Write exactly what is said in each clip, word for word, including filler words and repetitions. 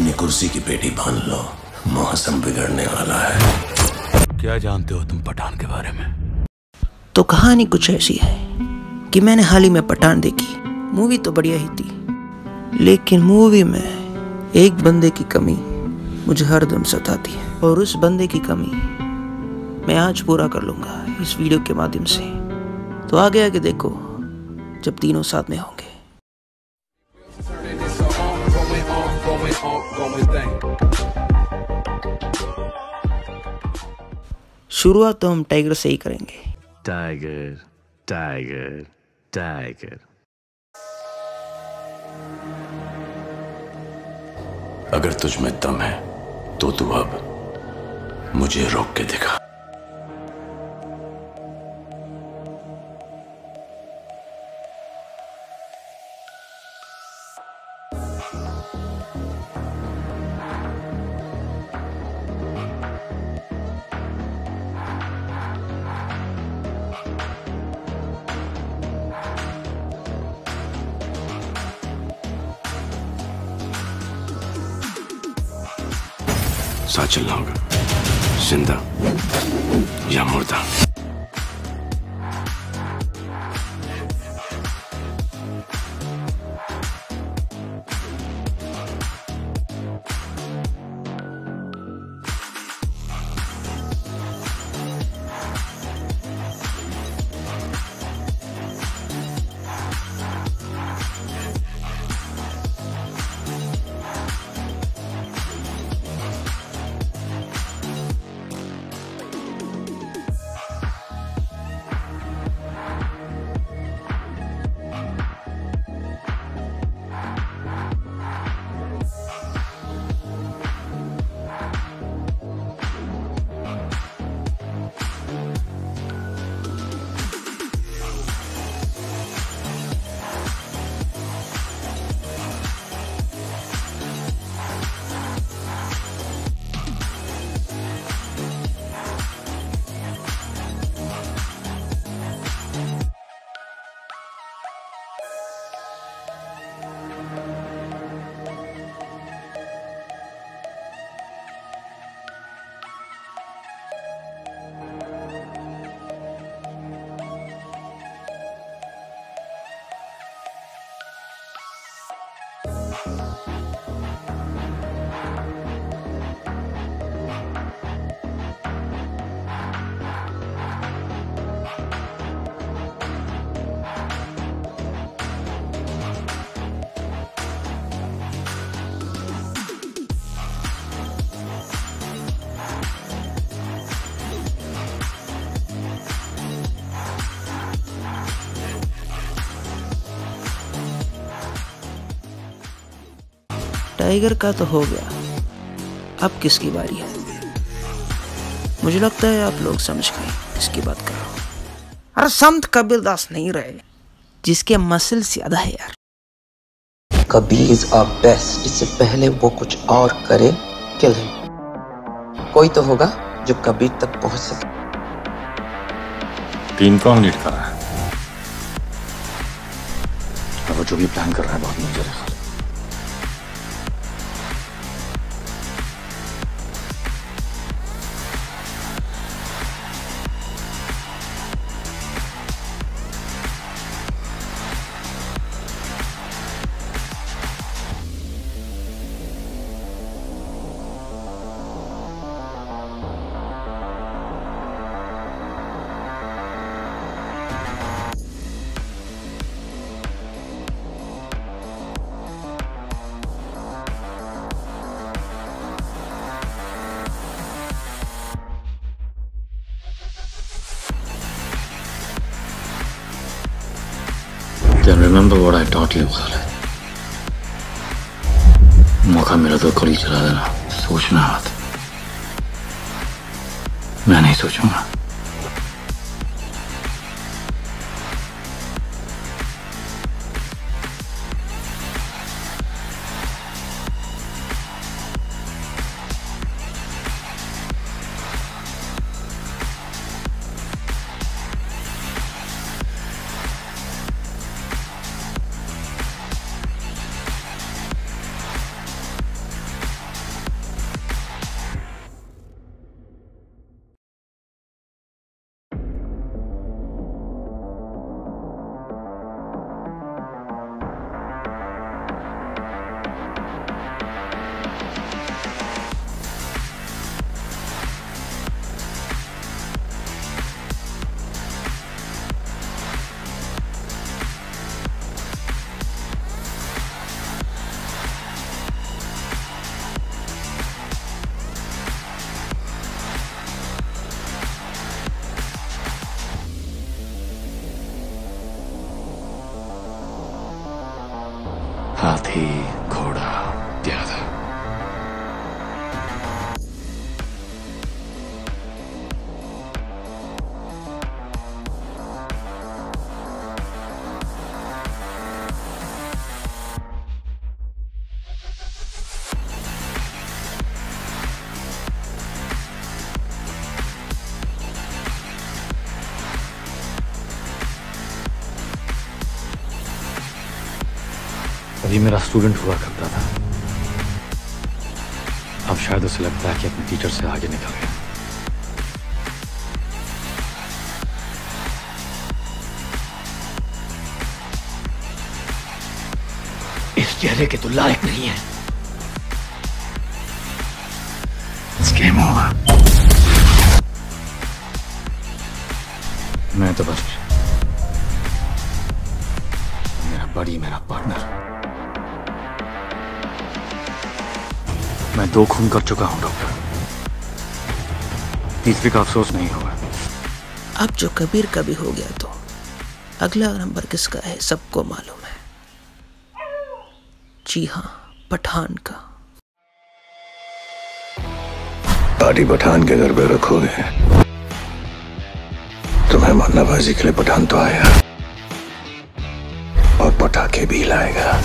अपनी कुर्सी की पेटी बांध लो, मौसम बिगड़ने वाला है। क्या जानते हो तुम पठान के बारे में? तो कहानी कुछ ऐसी है कि मैंने हाल ही में पठान देखी। मूवी तो बढ़िया ही थी, लेकिन मूवी में एक बंदे की कमी मुझे हरदम सताती है, और उस बंदे की कमी मैं आज पूरा कर लूँगा इस वीडियो के माध्यम से। तो आगे आगे देखो जब तीनों साथ में होंगे। शुरुआत तो हम टाइगर से ही करेंगे। Tiger tiger tiger. अगर तुझ में दम है तो तू अब मुझे रोक के दिखा। साथ चलना होगा, जिंदा या मुर्दा। टाइगर का तो हो गया, अब किसकी बारी है? मुझे लगता है आप लोग समझ गए किसकी बात कर रहा हूँ। अरे संत कबीरदास नहीं रहे जिसके मसल ज्यादा है यार। Kabir is a best. इससे पहले वो कुछ और करे, किल हिम। कोई तो होगा जो कबीर तक पहुंच सके। टीम को हम लीड कर रहा है, वो जो भी प्लान कर रहा है बहुत मुझे है। And remember what I taught you, Khalid. मौका मिला तो गोली चला देना। सोचना मत, मैं नहीं सोचूंगा। अभी मेरा स्टूडेंट हुआ करता था, अब शायद उसे लगता है कि अपने टीचर से आगे निकल गया। इस चेहरे के तो लायक नहीं है। It's game over। मैं तो बस मेरा बड़ी मेरा पार्टनर। मैं दो खून कर चुका हूं डॉक्टर, तीसरे का अफसोस नहीं होगा। अब जो कबीर का भी हो गया तो अगला नंबर किसका है सबको मालूम है। जी हां, पठान का। पार्टी पठान के घर पे रखोगे। तुम्हें मानवाबाजी के लिए पठान तो आया और पटाखे भी लाएगा।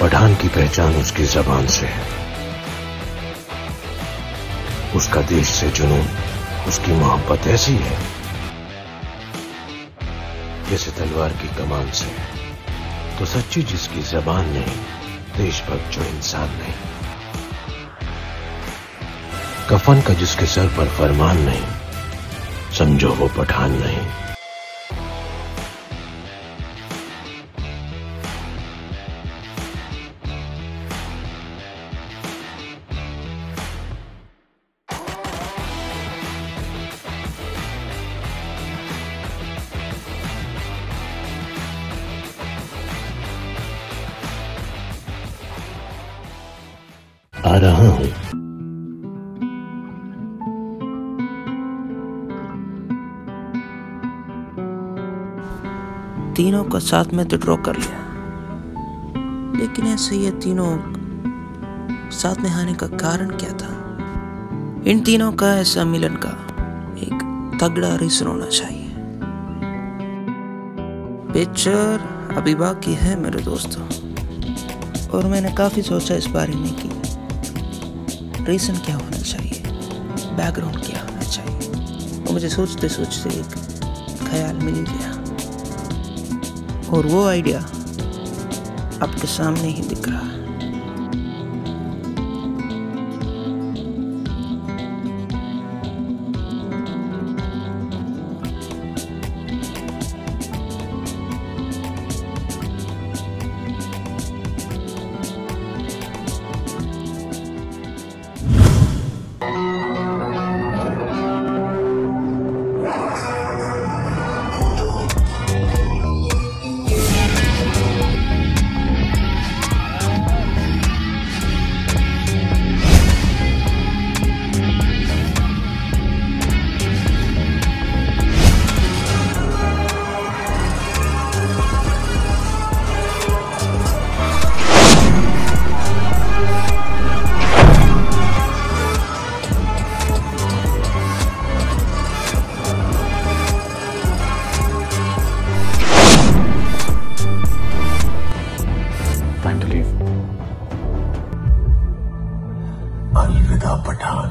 पठान की पहचान उसकी जबान से है, उसका देश से जुनून, उसकी मोहब्बत ऐसी है जैसे तलवार की कमान से। तो सच्ची जिसकी जबान नहीं, देशभक्त जो इंसान नहीं, कफन का जिसके सर पर फरमान नहीं, समझो वो पठान नहीं। आ रहा हूं। तीनों को साथ में विड्रॉ कर लिया, लेकिन ऐसे ये तीनों साथ में आने का कारण क्या था? इन तीनों का ऐसा मिलन का एक तगड़ा रीजन होना चाहिए। पिक्चर अभी बाकी है मेरे दोस्तों, और मैंने काफी सोचा इस बारे में कि रीजन क्या होना चाहिए, बैकग्राउंड क्या होना चाहिए, और मुझे सोचते सोचते एक ख्याल मिल गया, और वो आइडिया आपके सामने ही दिख रहा है। अलविदा पठान।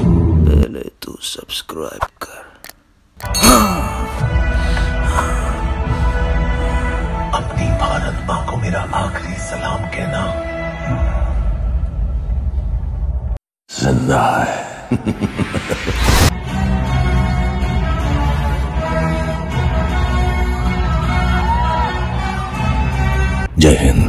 पहले तू सब्सक्राइब कर। अपनी भारत माँ को मेरा आखिरी सलाम कहना। जिंदा है। जय हिंद।